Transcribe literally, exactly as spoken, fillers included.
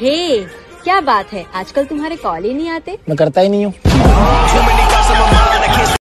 हे, क्या बात है, आजकल तुम्हारे कॉल ही नहीं आते। मैं करता ही नहीं हूँ।